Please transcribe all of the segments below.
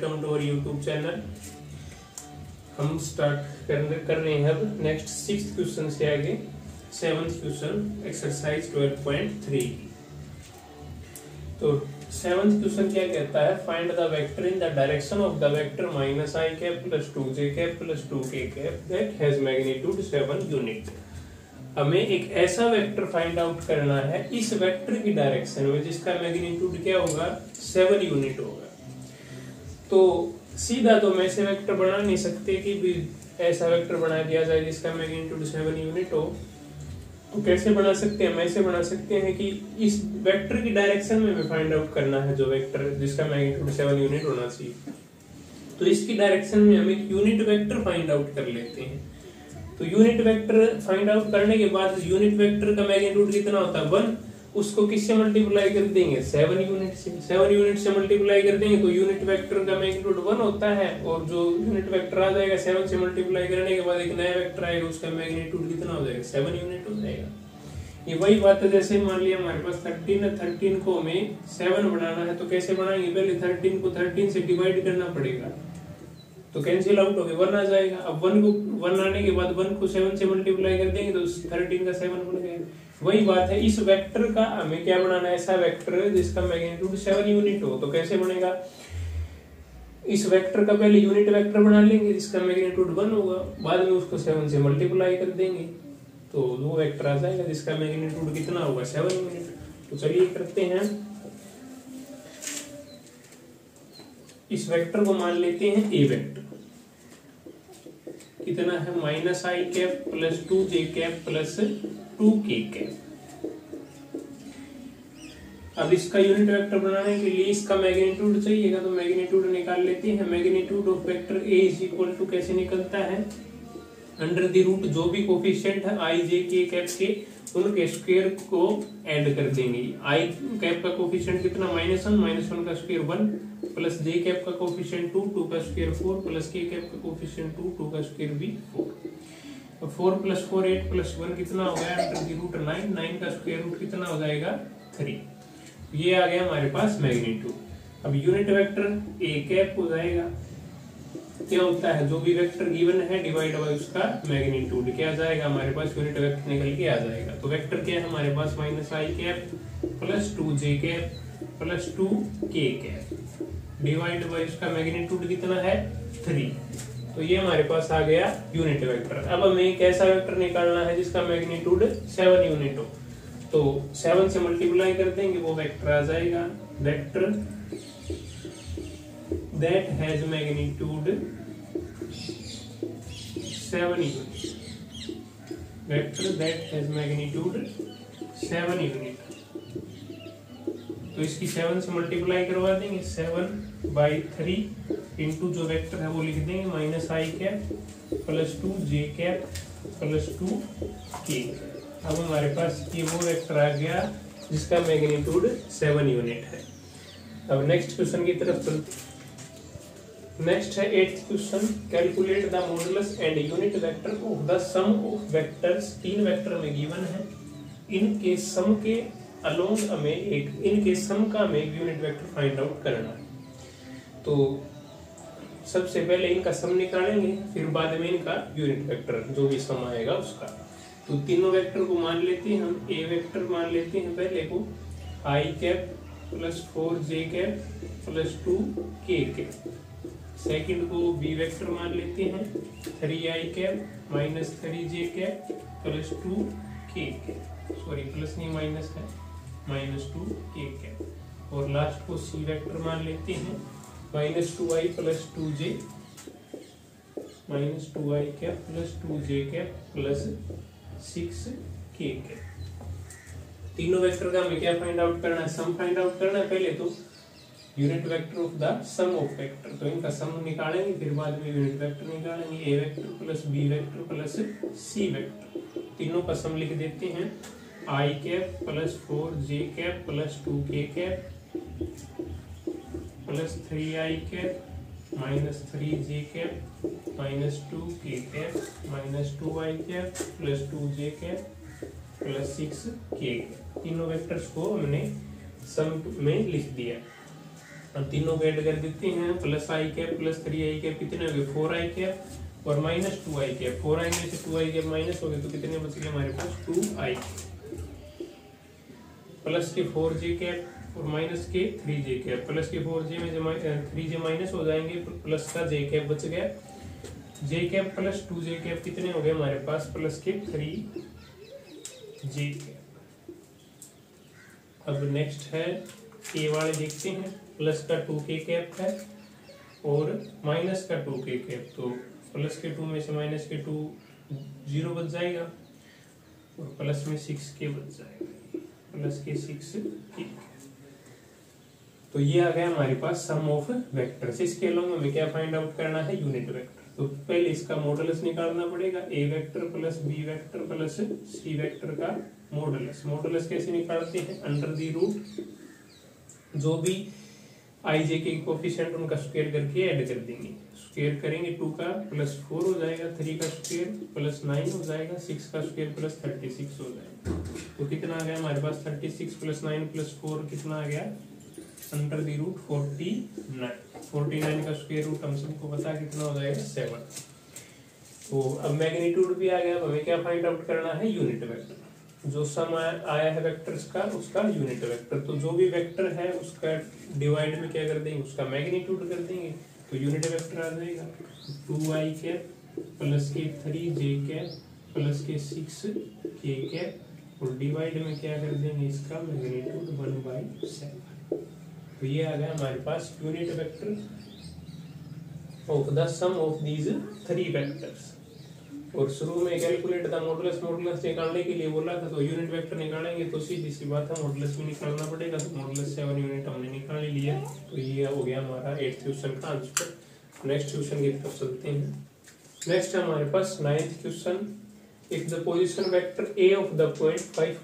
Welcome to our YouTube channel. हम start कर रहे हैं अब नेक्स्ट सिक्स्थ क्वेश्चन से आगे सेवंथ क्वेश्चन एक्सरसाइज 12.3। तो सेवंथ क्वेश्चन क्या कहता है, find the vector in the direction of the vector minus I cap plus two J cap plus two K cap that has magnitude 7 unit. हमें एक ऐसा vector find out करना है इस वेक्टर की डायरेक्शन में जिसका मैग्नीट्यूड क्या होगा, 7 यूनिट होगा। तो सीधा तो हम ऐसे वेक्टर बना नहीं सकते कि भी ऐसा वेक्टर बना दिया जाए जिसका मैग्नीट्यूड 7 यूनिट हो। तो कैसे बना सकते हैं, हम ऐसे बना सकते हैं कि इस वेक्टर की डायरेक्शन में हमें फाइंड आउट करना है जो वेक्टर जिसका मैग्नीट्यूड 7 यूनिट होना चाहिए। तो इसकी डायरेक्शन में हम एक यूनिट वेक्टर फाइंड आउट कर लेते हैं। तो यूनिट वेक्टर फाइंड आउट करने के बाद यूनिट वेक्टर का मैग्नीट्यूड कितना होता है 1, उसको किससे मल्टीप्लाई कर देंगे 7 यूनिट से। 7 यूनिट से मल्टीप्लाई कर देंगे तो यूनिट वेक्टर का मैग्नीट्यूड 1 होता है और जो यूनिट वेक्टर आ जाएगा 7 से मल्टीप्लाई करने के बाद एक नया वेक्टर आएगा उसका मैग्नीट्यूड कितना हो जाएगा, 7 यूनिट हो जाएगा। ये वही बात है जैसे मान लिया हमारे पास 13 है, 13 को हमें 7 बनाना है तो कैसे बनाएंगे, पहले 13 को 13 से डिवाइड करना पड़ेगा तो कैंसिल आउट हो गया 1 आ जाएगा। अब 1 आने के बाद 1 को 7 से मल्टीप्लाई कर देंगे तो 13 का 7 बन गया। वही बात है, इस वेक्टर का हमें क्या बनाना है, ऐसा वेक्टर जिसका मैग्नीट्यूड 7 यूनिट हो। तो कैसे बनेगा, इस वेक्टर का पहले यूनिट वेक्टर बना लेंगे जिसका मैग्नीट्यूड 1 होगा, बाद में उसको 7 से मल्टीप्लाई कर देंगे तो वो वेक्टर आ जाएगा जिसका मैग्नीट्यूड कितना होगा, 7 यूनिट। तो चलिए करते हैं, इस वेक्टर को मान लेते हैं ए वेक्टर। कितना है, minus I cap plus two J cap plus two K cap. अब इसका यूनिट वेक्टर बनाने के लिए इसका मैग्नीट्यूड चाहिएगा तो मैग्नीट्यूड निकाल लेते हैं। Magnitude of vector A is equal to कैसे निकलता है, अंडर द रूट जो भी कोफिशिएंट है आई जे के कैप के उनके स्क्वायर को ऐड कर देंगे। आई कैप का कोफिशिएंट कितना, -1, -1 का स्क्वायर 1 प्लस जे कैप का कोफिशिएंट 2, 2 का स्क्वायर 4 प्लस के कैप का कोफिशिएंट 2, 2 का स्क्वायर भी 4। 4 प्लस 4 8 प्लस 1 कितना हो गया, अंडर द रूट 9, 9 का स्क्वायर रूट कितना हो जाएगा 3। ये आ गया हमारे पास मैग्नीट्यूड। अब यूनिट वेक्टर ए कैप हो जाएगा, क्या होता है जो भी वेक्टर गिवन है डिवाइड बाय उसका मैग्नीट्यूड, क्या जाएगा हमारे पास यूनिट वेक्टर निकल के आ जाएगा। तो वेक्टर क्या है हमारे पास, minus I cap plus two J cap plus two K cap divide by उसका मैग्नीट्यूड कितना है 3। तो ये हमारे पास आ गया यूनिट वेक्टर। अब हमें एक ऐसा वेक्टर निकालना है जिसका मैग्नीट्यूड 7 यूनिट हो तो 7 से मल्टीप्लाई कर देंगे वो वेक्टर आ जाएगा, vector that has magnitude 7 unit, vector that has magnitude 7 unit। तो इसकी 7 से मल्टीप्लाई करवा देंगे, 7/3 इंटू जो वेक्टर है वो लिख देंगे minus I cap plus two J cap plus two K. अब हमारे पास ये वो वेक्टर आ गया जिसका मैग्नीट्यूड 7 यूनिट है। अब नेक्स्ट क्वेश्चन की तरफ चलते। नेक्स्ट है 8th question, calculate the modulus and unit vector of the sum of vectors. 3 vector में गिवन है, इनके सम के अलोंग हमें एक इनके सम का हमें यूनिट वेक्टर फाइंड आउट करना है। तो सबसे पहले इनका सम निकालेंगे फिर बाद में इनका यूनिट वेक्टर जो भी सम आएगा उसका। तो तीनों वेक्टर को मान लेते हैं हम, ए वेक्टर मान लेते हैं पहले को, I cap plus 4 J cap plus 2 K cap. Second को बी वेक्टर मान लेते हैं, 3 I cap minus 3 J cap plus 2 K cap, sorry plus नहीं माइनस है, माइनस 2 के कैप। और लास्ट को सी वेक्टर मान लेते हैं, minus 2 I plus 2 J minus 2 I cap plus 2 J cap plus 6 K cap. तीनों वेक्टर का हमें क्या फाइंड आउट करना है, सम फाइंड आउट करना है पहले तो unit vector of the sum of vector. तो इनका सम निकालेंगे फिर बाद में यूनिट वेक्टर निकालेंगे, A vector plus B vector plus C vector. तीनों का सम लिख देते हैं, I cap plus 4 J cap plus 2 K cap plus 3 I cap minus 3 J cap minus 2 K cap minus 2 I cap plus 2 J cap plus 6 K cap. तीनों vectors को हमने सम में लिख दिया। और तीनों को ऐड कर देते हैं, plus I cap plus 3 I cap कितने हो गए 4 आई कैप और माइनस 2 आई कैप। 4 आई में से 2 आई कैप माइनस हो गए तो कितने बचेंगे हमारे पास 2 आई प्लस के 4 जे कैप और माइनस के 3 जे कैप। प्लस के 4 जे में जमा 3 जे माइनस हो जाएंगे, प्लस का जे कैप बच गया। J cap plus 2 J cap कितने हो गए हमारे पास प्लस के 3 जे कैप। अब नेक्स्ट है के वाले देखते हैं, प्लस का 2 के कैप है और माइनस का 2 के कैप। तो प्लस के 2 में से माइनस के 2 0 बच जाएगा और प्लस में 6 के बच जाएगा, प्लस के 6 के। तो ये आ गया हमारे पास सम ऑफ वेक्टर्स। इसके लॉन्ग हमें क्या फाइंड आउट करना है यूनिट वेक्टर। तो पहले इसका मॉडुलस निकालना पड़ेगा, A vector plus B vector plus C vector का मॉडुलस। मॉडुलस कैसे निकालते हैं, अंडर द रूट जो भी आई जे के कोफिशिएंट उनका स्क्वायर करके ऐड कर देंगे। स्क्वायर करेंगे 2 का प्लस 4 हो जाएगा, 3 का स्क्वायर प्लस 9 हो जाएगा, 6 का स्क्वायर प्लस 36 हो जाएगा। तो कितना आ गया हमारे पास 36 प्लस 9 प्लस 4 कितना आ गया अंडर दी रूट 49। 49 का स्क्वायर रूट हम सबको पता कितना हो जाएगा 7। तो अब मैग्नीट्यूड भी आ गया, अब हमें क्या फाइंड आउट करना है यूनिट वेक्टर। जो सम आया है वेक्टर्स का उसका यूनिट वेक्टर। तो जो भी वेक्टर है उसका डिवाइड में क्या कर देंगे उसका मैग्नीट्यूड कर देंगे, तो यूनिट वेक्टर आ जाएगा 2i कैप प्लस के 3 j कैप प्लस के 6 k कैप और डिवाइड में क्या कर देंगे इसका मैग्नीट्यूड 1/7। तो ये आ गया हमारे पास unit vector of the sum of these 3 vectors. और शुरू में कैलकुलेट द मॉडुलस, मॉडुलस निकालने के लिए बोला था तो यूनिट वेक्टर निकालेंगे तो सीधी सी बात है मॉडुलस भी निकालना पड़ेगा। तो मॉडुलस 7 यूनिट हमने निकाल लिया। तो ये हो गया हमारा 8th क्वेश्चन का आंसर। नेक्स्ट क्वेश्चन की तरफ चलते हैं। नेक्स्ट हमारे पास 9th question, if the position vector a of the point 5,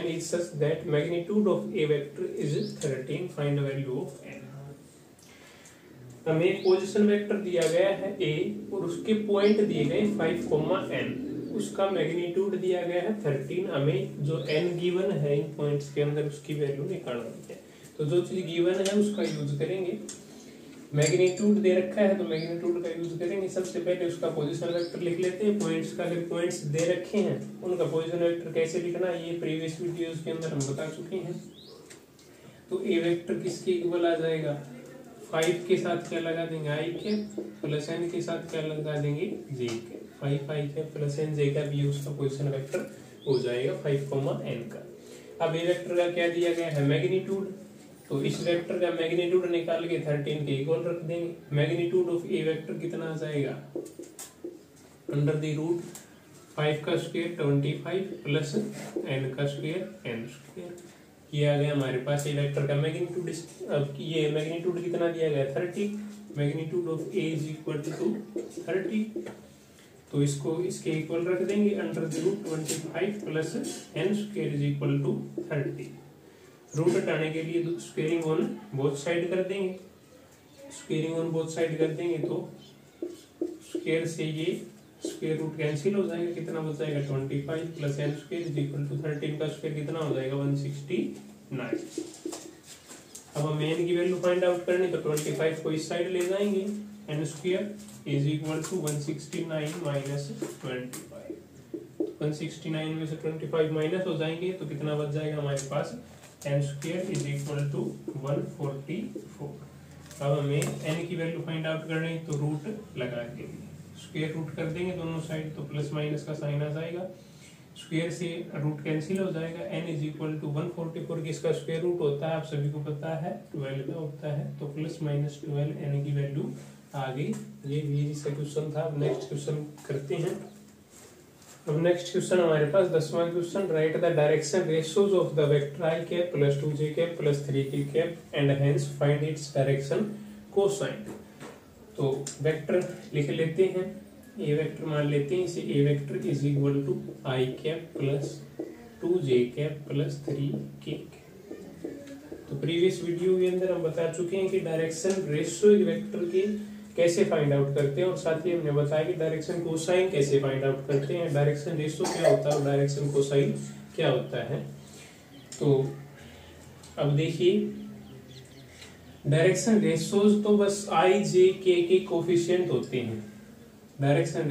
n is such that magnitude of a vector is 13, find the value of n. हमें पोजिशन वेक्टर दिया गया है a और उसके पॉइंट दिए गए 5, n, उसका मैग्नीट्यूड दिया गया है 13। हमें जो n गिवन है इन पॉइंट्स के अंदर उसकी वैल्यू निकालनी है। तो जो चीज गिवन है उसका यूज करेंगे, मैग्नीट्यूड दे रखा है तो मैग्नीट्यूड का यूज करेंगे। सबसे पहले उसका पोजीशन वेक्टर लिख लेते हैं, पॉइंट्स का अगर पॉइंट्स दे रखे हैं उनका पोजीशन वेक्टर कैसे लिखना है ये प्रीवियस वीडियोस के अंदर हम बता चुके हैं। तो ए वेक्टर किसके इक्वल आ जाएगा 5 के साथ क्या लगा देंगे आई के प्लस एन के साथ क्या लगा देंगे जे के। 5i के प्लस एन जे का भी उसका पोजीशन वेक्टर हो जाएगा 5, n का। अब ए वेक्टर का क्या दिया गया है मैग्नीट्यूड, तो इस वेक्टर का मैग्नीट्यूड निकाल के 13 के इक्वल रख देंगे। मैग्नीट्यूड ऑफ ए वेक्टर कितना आ जाएगा अंडर द रूट 5 का स्क्वायर 25 प्लस n का स्क्वायर n²। ये आ गया हमारे पास ए वेक्टर का मैग्नीट्यूड। अब ये मैग्नीट्यूड कितना दिया गया 30, magnitude of a is equal to 30। तो इसको इसके इक्वल रख देंगे अंडर द रूट 25 प्लस n² is equal to 30। Root हटाने के लिए स्क्वेयरिंग ऑन बोथ साइड कर देंगे, स्क्वेयरिंग ऑन बोथ साइड कर देंगे तो स्क्वायर से ये स्क्वायर रूट कैंसिल हो जाएगा। कितना बच जाएगा 25 प्लस n² इज इक्वल टू 13 का स्क्वायर कितना हो जाएगा 169। अब हम n की वैल्यू फाइंड आउट करनी तो 25 को इस साइड ले जाएंगे, n² is equal to 169 minus 25। 169 में से 25 माइनस हो जाएंगे तो कितना बच जाएगा हमारे पास n² इज इक्वल टू 144। अब हमें n की वैल्यू फाइंड आउट करनी तो रूट लगा के स्क्वायर रूट कर देंगे दोनों साइड तो प्लस माइनस का साइन आ जाएगा, स्क्वायर से रूट कैंसिल हो जाएगा। n इज इक्वल टू 144 किसका स्क्वायर रूट होता है आप सभी को पता है 12 का होता है, तो प्लस माइनस 12 n की वैल्यू आ गई। ये भी इसका क्वेश्चन था। अब नेक्स्ट क्वेश्चन करते हैं। अब नेक्स्ट क्वेश्चन हमारे पास 10वां question, write the direction ratios of the vector i cap plus 2j cap plus 3k cap and hence find its direction cosine. तो वेक्टर लिख लेते हैं, a वेक्टर मान लेते हैं इसे, a vector is equal to i cap plus 2j cap plus 3k। तो previous video के अंदर हम बता चुके हैं कि डायरेक्शन रेशियो वेक्टर के कैसे फाइंड आउट करते हैं और साथ ही हमने बताया कि डायरेक्शन कोसाइन कैसे फाइंड आउट करते हैं, डायरेक्शन रेशियो क्या होता है और डायरेक्शन कोसाइन क्या होता है। तो अब देखिए डायरेक्शन रेशोज तो बस आई जे के कोफिशिएंट होते हैं। Direction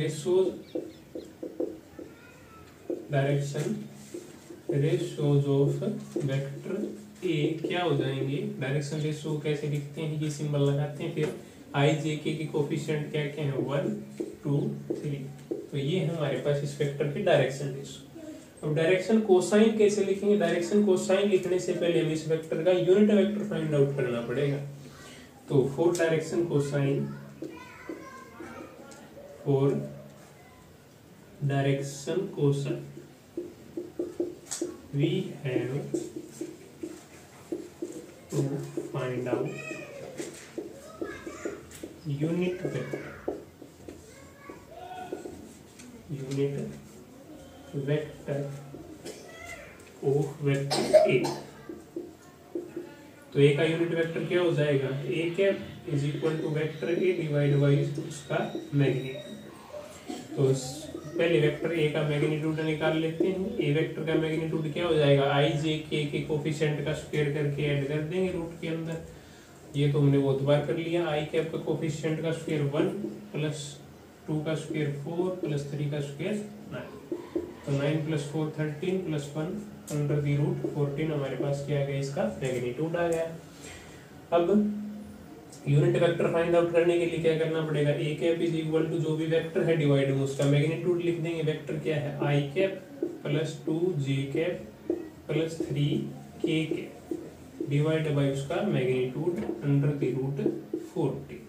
ratios of vector A क्या हो जाएंगे। डायरेक्शन रेशो कैसे लिखते हैं, ये सिंबल लगाते हैं, फिर आई जे के कोफिशिएंट क्या क्या है 1 2 3। तो ये हमारे पास इस वेक्टर के डायरेक्शन रेशो। अब डायरेक्शन कोसाइन कैसे लिखेंगे, डायरेक्शन कोसाइन लिखने से पहले हमें इस वेक्टर का यूनिट वेक्टर फाइंड आउट करना पड़ेगा। तो for direction cosine we have to find out unit vector of vector A। तो A का यूनिट वेक्टर क्या हो जाएगा, A cap is equal to vector A divide by उसका मैग्नीट्यूड। तो पहले वेक्टर ए का मैग्नीट्यूड निकाल लेते हैं। ए वेक्टर का मैग्नीट्यूड क्या हो जाएगा, आई जे के कोफिशिएंट का स्क्वायर करके ऐड कर देंगे रूट के अंदर। ये तो हमने बहुत बार कर लिया। आई कैप का कोफिशिएंट का स्क्वायर 1 + 2 का स्क्वायर 4 + 3 का स्क्वायर 9। तो 9 + 4 13 + 1 अंडर दी रूट 14 हमारे पास क्या आ गया, इसका मैग्नीट्यूड आ गया। अब यूनिट वेक्टर फाइंड आउट करने के लिए क्या करना पड़ेगा, A cap is equal to जो भी वेक्टर है डिवाइड में उसका मैग्नीट्यूड लिख देंगे। वेक्टर क्या है, आई कैप + 2 जे कैप + 3 के कैप डिवाइड बाई उसका मैग्नीट्यूड अंडर द रूट 14।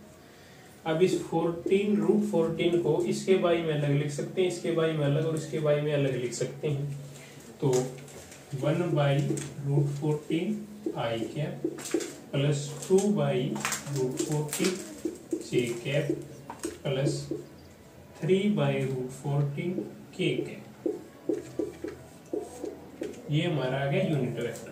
अब इस 14 रूट 14 को इसके बाई में अलग लिख सकते हैं, इसके बाई में अलग और इसके बाई में अलग लिख सकते हैं। तो 1/√14 आई कैप + 2/√14 जे कैप + 3/√14 के कैप, ये हमारा आ गया यूनिट वेक्टर।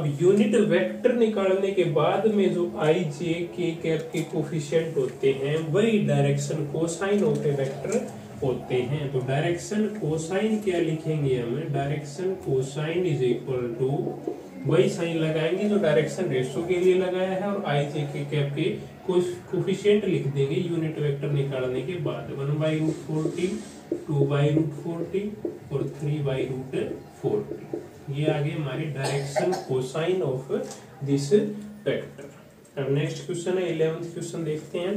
अब यूनिट वेक्टर निकालने के बाद में जो आई जे के कैप के कोफिशिएंट होते हैं वही direction cosine of A vector होते हैं। तो डायरेक्शन कोसाइन क्या लिखेंगे, हमें direction cosine is equal to वही साइन लगाएंगे जो डायरेक्शन रेशो के लिए लगाया है और आई जे के कैप के कोफिशिएंट लिख देंगे यूनिट वेक्टर निकालने के बाद। 1/√14 2/√14 और 3/√14, ये आगे हमारे direction cosine of this vector. अब नेक्स्ट क्वेश्चन है 11वां क्वेश्चन देखते हैं।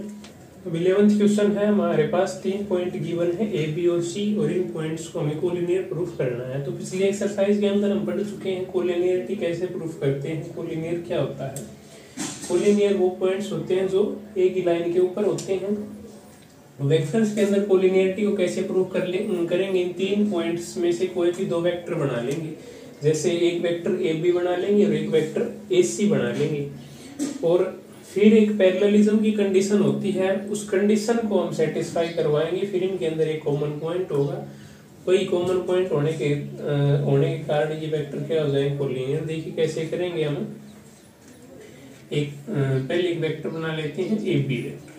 अब 11वां क्वेश्चन है हमारे पास 3 पॉइंट गिवन है ए बी और सी, और इन पॉइंट्स को हमें कोलिनियर प्रूफ करना है। तो पिछली एक्सरसाइज के अंदर हम पढ़ चुके हैं कोलिनियरिटी कैसे प्रूफ करते हैं, कोलिनियर क्या होता है। कोलिनियर वो पॉइंट्स होते हैं जो एक ही लाइन के ऊपर होते हैं। वेक्टर्स के अंदर कोलिनियरिटी को कैसे प्रूफ करेंगे, इन 3 पॉइंट्स में से कोई भी 2 वेक्टर बना लेंगे। जैसे एक वेक्टर ए बी बना लेंगे और एक वेक्टर ए सी बना लेंगे, और फिर एक पैरेललिज्म की कंडीशन होती है, उस कंडीशन को हम सेटिस्फाई करवाएंगे। फिर इनके अंदर एक कॉमन पॉइंट होगा, वही कॉमन पॉइंट होने के कारण ये वेक्टर क्या हो जाएंगे कोलिनियर। देखिए कैसे करेंगे हम, पहले एक वेक्टर बना लेते हैं ए बी वेक्टर।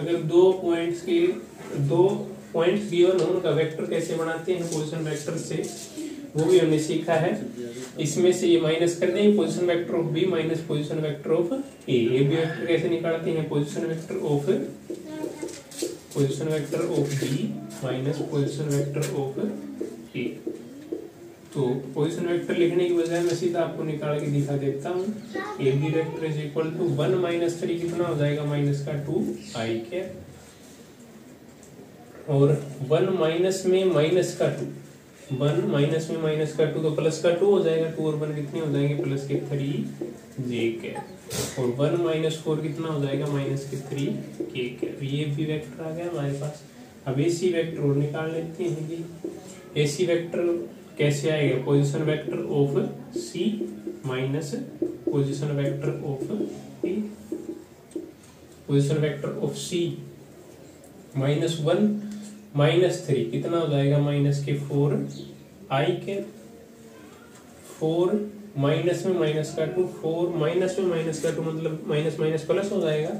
अगर 2 पॉइंट्स गिवन हो उनका वेक्टर कैसे बनाते हैं पोजिशन वेक्टर से, वो भी हमने सीखा है। इसमें से ये माइनस कर देंगे, position vector of B minus position vector of A. A B vector कैसे निकालते हैं, position vector of B minus position vector of A. तो पोजीशन वेक्टर लिखने की बजाय मैं सीधा आपको निकाल के दिखा देता हूँ। A B vector is equal to 1 - 3 कितना हो जाएगा, माइनस का 2 आई कैप, और 1 - 2 तो +2 हो जाएगा। 2 और 1 कितने हो जाएंगे, +3 जे कैप, और 1 - 4 कितना हो जाएगा, -3 के कैप। ये भी वेक्टर आ गया हमारे पास। अब एसी वेक्टर और निकाल लेते हैं जी। एसी वेक्टर कैसे आएगा, position vector of C minus position vector of A. Position vector of C -1 - 3 कितना हो जाएगा, -4 आई कैप, 4 - -2 मतलब माइनस प्लस हो जाएगा,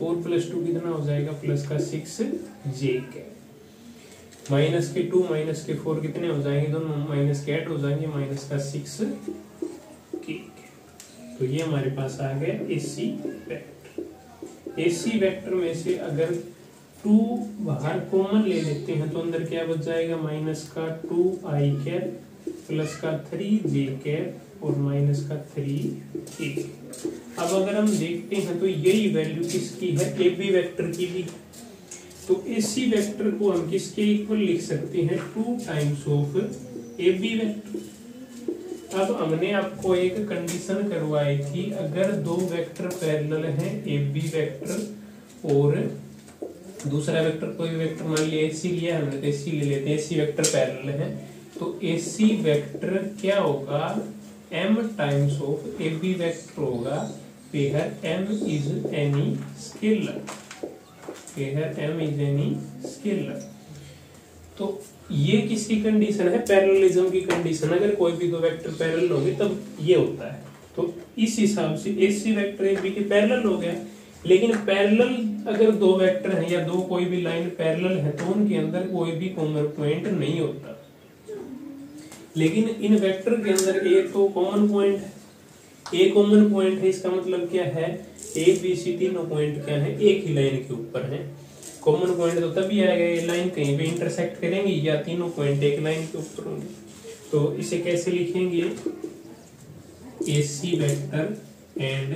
4 + 2 कितना हो जाएगा, +6 जे कैप। -2 - 4 कितने हो जाएंगे, दोनों -8 हो जाएंगे, -6 के। तो ये हमारे पास आ गया एसी वेक्टर। एसी वेक्टर में से अगर 2 बाहर कॉमन ले लेते हैं तो अंदर क्या बच जाएगा, माइनस का 2i कैप प्लस का 3j कैप और माइनस का 3k। अब अगर हम देखते हैं तो यही वैल्यू किसकी है, AB वेक्टर की भी। तो AC वेक्टर को हम किसके इक्वल लिख सकते हैं, 2 टाइम्स ऑफ AB वेक्टर। अब हमने आपको एक कंडीशन करवाई थी, अगर 2 वेक्टर पैरेलल हैं AB वेक्टर और दूसरा वेक्टर कोई वेक्टर मान लिया AC लिया हमने, तो AC ले लेते हैं, AC वेक्टर पैरेलल हैं तो AC वेक्टर क्या होगा, m times of AB vector होगा। Where m is any scalar, where m is any scalar. तो ये किसकी कंडीशन है, पैरेललिज्म की कंडीशन। अगर कोई भी 2 वेक्टर पैरेलल होंगे तब ये होता है। तो इस हिसाब से AC वेक्टर AB के पैरेलल हो गया, लेकिन पैरेलल अगर 2 वेक्टर हैं या 2 कोई भी लाइन पैरेलल है तो उनके अंदर कोई भी कॉमन पॉइंट नहीं होता। लेकिन इन वेक्टर के अंदर एक तो कॉमन पॉइंट है, एक कॉमन पॉइंट है, इसका मतलब क्या है ABC तीनों पॉइंट क्या है, एक ही लाइन के ऊपर है। कॉमन पॉइंट तो तभी आएगा ये लाइन कहीं पे इंटरसेक्ट करेंगे या तीनों पॉइंट एक लाइन के ऊपर होंगे। तो इसे कैसे लिखेंगे, AC vector and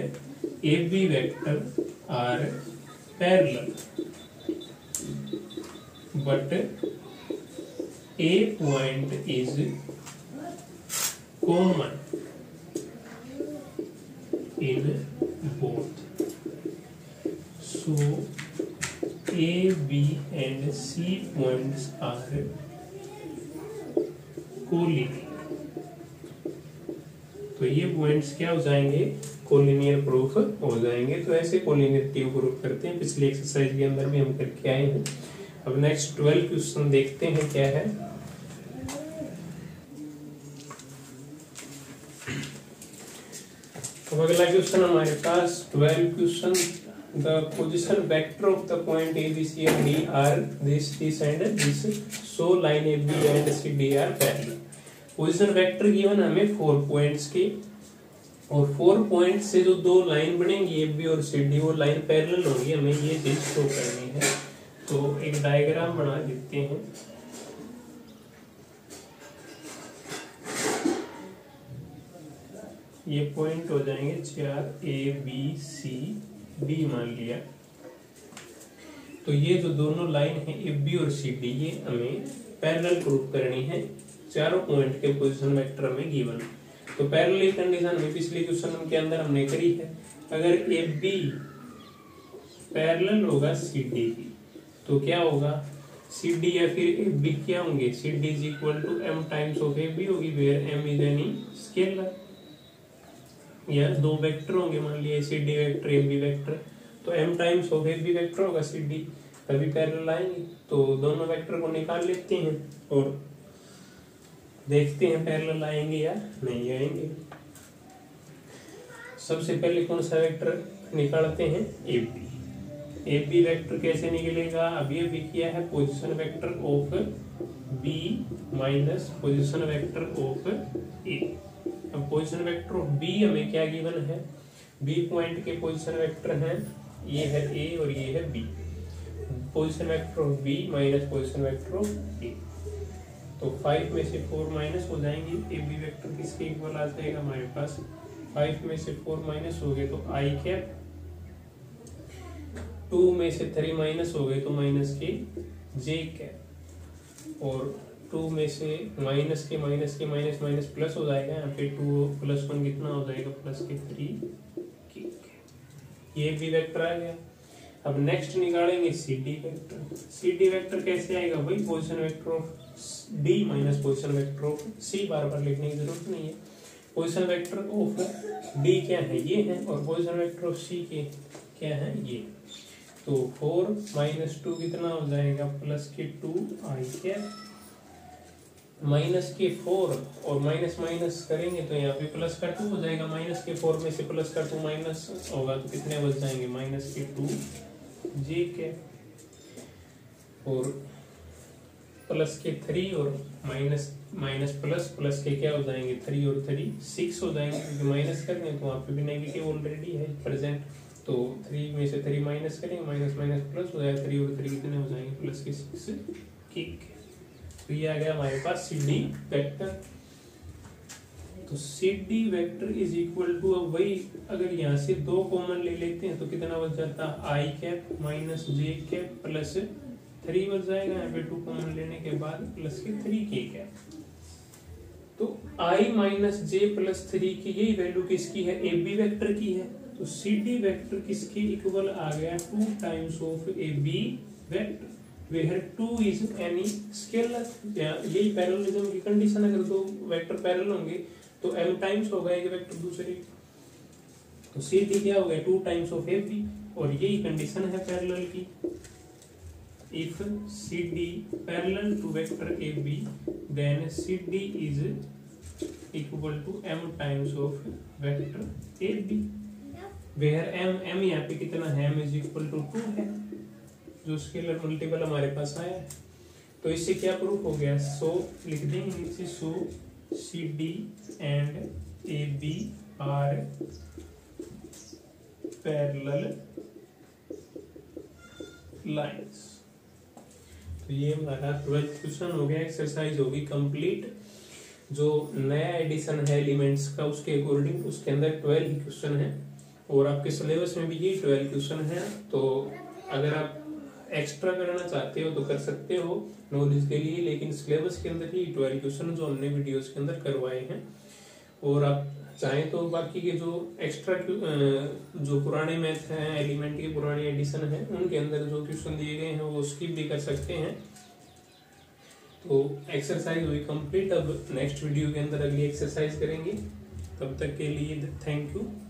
AB vector are parallel but A point is common in both, so A, B and C points are collinear। तो ये पॉइंट्स क्या हो जाएंगे, कोलिनियर प्रूफ हो जाएंगे। तो ऐसे कोलिनियरिटी प्रूफ करते हैं, पिछली एक्सरसाइज के अंदर भी हम करके आए हैं। अब नेक्स्ट 12 क्वेश्चन देखते हैं क्या है। अब अगला क्वेश्चन हमारे पास 12 question, the position vector of the point A, B, C and D are this and this, so line A, B and C, D are parallel। Position vector given हमें 4 points की, और 4 पॉइंट से जो 2 line बनेंगी A, B और C, D वो line parallel होगी। हमें ये चीज शो करनी है, तो एक डायग्राम बना देते हैं। ये पॉइंट हो जाएंगे 4 A, B, C, D मान लिया, तो ये जो दोनों लाइन है A, B और C, D ये हमें पैरेलल प्रूफ करनी है। चारों पॉइंट के पोजीशन वेक्टर में गिवन, तो पैरेलल कंडीशन में पिछले क्वेश्चन के अंदर हमने करी है। अगर A, B पैरेलल होगा C, D की तो क्या होगा, C, D या फिर A, B क्या होंगे, C, D is equal to m times of A, B होगी, where m is any scalar. या 2 वेक्टर होंगे मान लिया AC, D vector, AB vector, तो m times of AB vector होगा C, D तभी पैरेलल आएंगे। तो दोनों वेक्टर को निकाल लेते हैं और देखते हैं पैरेलल आएंगे या नहीं आएंगे। सबसे पहले कौन सा वेक्टर निकालते हैं, AB। AB वेक्टर कैसे निकलेगा, अभी किया है position vector of B minus position vector of A। अब पोजिशन वेक्टर ऑफ B हमें क्या गिवन है, B पॉइंट के पोजिशन वेक्टर हैं, ये है A और ये है B। Position vector of B minus position vector of A, तो 5 में से 4 माइनस हो जाएंगे। AB वेक्टर किसके इक्वल आ जाएगा हमारे पास, 5 में से 4 माइनस हो गए तो i कैप, 2 में से 3 माइनस हो गए तो माइनस के j कैप, और 2 में से माइनस के माइनस प्लस हो जाएगा, यहाँ पे 2 प्लस 1 कितना हो जाएगा, प्लस के 3। ये भी वेक्टर आ गया। अब नेक्स्ट निकालेंगे CD वेक्टर। CD वेक्टर कैसे आएगा, वही position vector of D minus position vector of C। बार बार लिखने की जरूरत नहीं है। पोजिशन वेक्टर ऑफ D क्या है, ये है, और पोजिशन वेक्टर ऑफ C के क्या है, ये। तो 4 माइनस 2 कितना हो जाएगा, प्लस के 2i कैप, माइनस के 4 और माइनस माइनस करेंगे तो यहाँ पे प्लस का 2 हो जाएगा। माइनस के 4 में से प्लस का 2 माइनस होगा तो कितने बच जाएंगे, माइनस के 2 जे के, और प्लस के थ्री और माइनस माइनस प्लस, प्लस के क्या हो जाएंगे थ्री और थ्री सिक्स हो जाएंगे क्योंकि माइनस कर दें तो वहाँ पे भी नेगेटिव ऑलरेडी है प्रेजेंट, तो थ्री में से थ्री माइनस करेंगे माइनस माइनस प्लस हो जाएगा, थ्री और थ्री कितने हो जाएंगे प्लस के सिक्स। ठीक है, तो ये आ गया हमारे पास सी डी वेक्टर। तो C D vector is equal to, अब वही अगर यहाँ से दो कॉमन ले लेते हैं तो कितना बच जाता है i cap minus j cap plus three बच जाएगा, यहाँ पे टू कॉमन लेने के बाद प्लस के थ्री के कैप। तो i minus j plus three की यही वैल्यू किसकी है ए बी वैक्टर की है, तो सी डी वैक्टर किसके इक्वल आ गया two times of A B vector where two is any scalar. यही पैरेललिज्म की कंडीशन, अगर दो वेक्टर पैरेलल होंगे तो m टाइम्स होगा एक वेक्टर दूसरे, तो सी डी क्या हो गया two times of A B, और यही कंडीशन है पैरेलल की। If C D parallel to vector A B then C D is equal to m times of vector A B where m यहाँ पे कितना है m इज इक्वल टू 2 है, जो स्केलर मल्टीपल हमारे पास आया है। तो इससे क्या प्रूफ हो गया, सो लिख देंगे नीचे, so C D and A B are parallel lines. तो ये हमारा 12th क्वेश्चन हो गया, एक्सरसाइज होगी कंप्लीट। जो नया एडिशन है एलिमेंट्स का उसके अकॉर्डिंग उसके अंदर 12 क्वेश्चन है और आपके सिलेबस में भी ये 12 क्वेश्चन है, तो अगर आप एक्स्ट्रा करना चाहते हो तो कर सकते हो नॉलेज के लिए, लेकिन सिलेबस के अंदर ही 12 क्वेश्चन जो हमने वीडियोस के अंदर करवाए हैं। और आप चाहें तो बाकी के जो एक्स्ट्रा जो पुराने मैथ हैं एलिमेंट के पुराने एडिशन हैं उनके अंदर जो क्वेश्चन दिए गए हैं वो स्किप भी कर सकते हैं। तो एक्सरसाइज हुई कंप्लीट, अब नेक्स्ट वीडियो के अंदर अगली एक्सरसाइज करेंगे, तब तक के लिए थैंक यू।